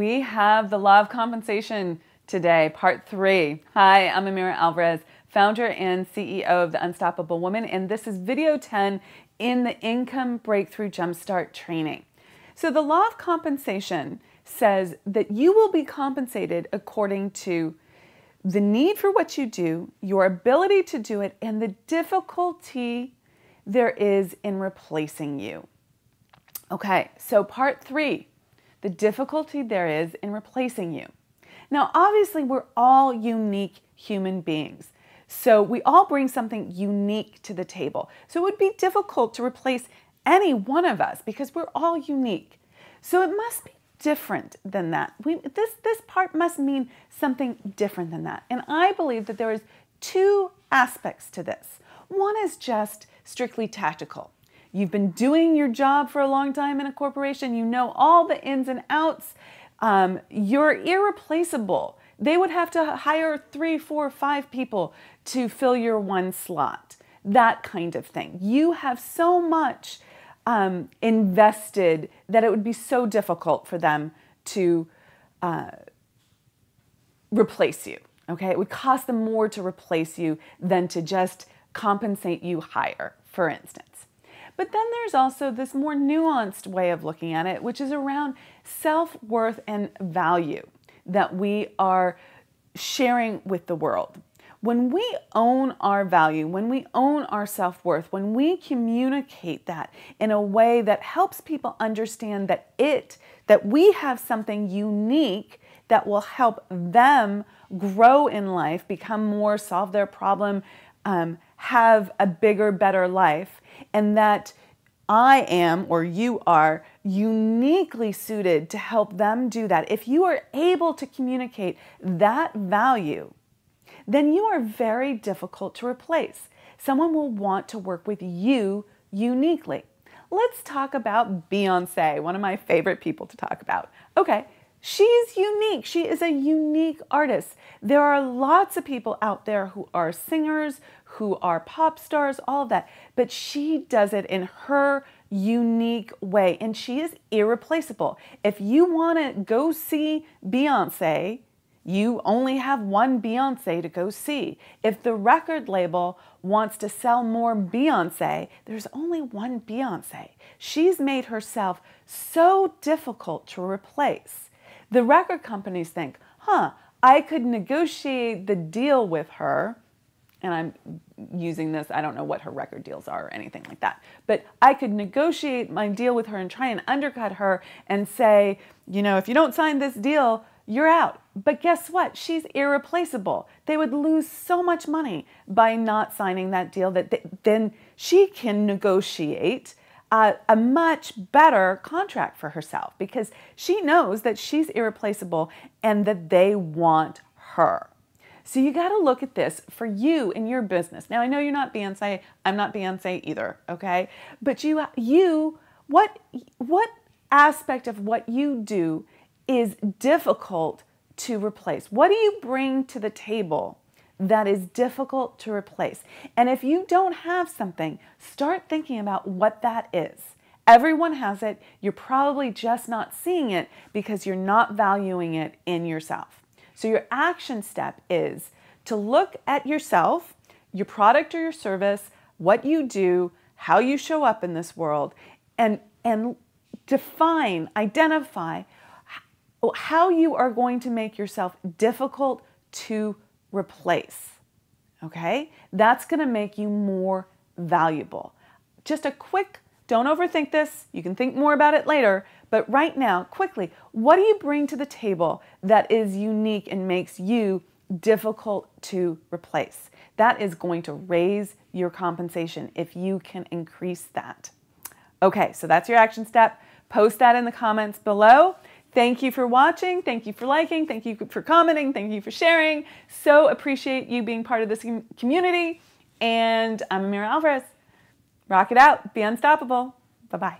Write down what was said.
We have the Law of Compensation today, part 3. Hi, I'm Amira Alvarez, founder and CEO of The Unstoppable Woman, and this is video 10 in the Income Breakthrough Jumpstart Training. So the Law of Compensation says that you will be compensated according to the need for what you do, your ability to do it, and the difficulty there is in replacing you. Okay, so part 3, the difficulty there is in replacing you. Now, obviously, we're all unique human beings, so we all bring something unique to the table. So it would be difficult to replace any one of us because we're all unique. So it must be different than that. This part must mean something different than that. And I believe that there is 2 aspects to this. One is just strictly tactical. You've been doing your job for a long time in a corporation. You know all the ins and outs. You're irreplaceable. They would have to hire 3, 4, 5 people to fill your one slot, that kind of thing. You have so much invested that it would be so difficult for them to replace you, okay? It would cost them more to replace you than to just compensate you higher, for instance. But then there's also this more nuanced way of looking at it, which is around self-worth and value that we are sharing with the world. When we own our value, when we own our self-worth, when we communicate that in a way that helps people understand that we have something unique that will help them grow in life, become more, solve their problem, have a bigger, better life, and that I am, or you are, uniquely suited to help them do that. If you are able to communicate that value, then you are very difficult to replace. Someone will want to work with you uniquely. Let's talk about Beyoncé, one of my favorite people to talk about. Okay, she's unique. She is a unique artist. There are lots of people out there who are singers, who are pop stars, all of that, but she does it in her unique way, and she is irreplaceable. If you want to go see Beyoncé, you only have one Beyoncé to go see. If the record label wants to sell more Beyoncé, there's only one Beyoncé. She's made herself so difficult to replace. The record companies think, huh, I could negotiate the deal with her. And I'm using this, I don't know what her record deals are or anything like that, but I could negotiate my deal with her and try and undercut her and say, you know, if you don't sign this deal, you're out. But guess what? She's irreplaceable. They would lose so much money by not signing that deal that then she can negotiate a much better contract for herself because she knows that she's irreplaceable and that they want her. So you got to look at this for you and your business. Now, I know you're not Beyoncé. I'm not Beyoncé either, okay? But what aspect of what you do is difficult to replace? What do you bring to the table that is difficult to replace? And if you don't have something, start thinking about what that is. Everyone has it. You're probably just not seeing it because you're not valuing it in yourself. So your action step is to look at yourself, your product or your service, what you do, how you show up in this world, and define, identify how you are going to make yourself difficult to replace, okay? That's going to make you more valuable. Just a quick, don't overthink this. You can think more about it later, but right now, quickly, what do you bring to the table that is unique and makes you difficult to replace? That is going to raise your compensation if you can increase that. Okay, so that's your action step. Post that in the comments below. Thank you for watching, thank you for liking, thank you for commenting, thank you for sharing. So appreciate you being part of this community. And I'm Amira Alvarez. Rock it out, be unstoppable. Bye-bye.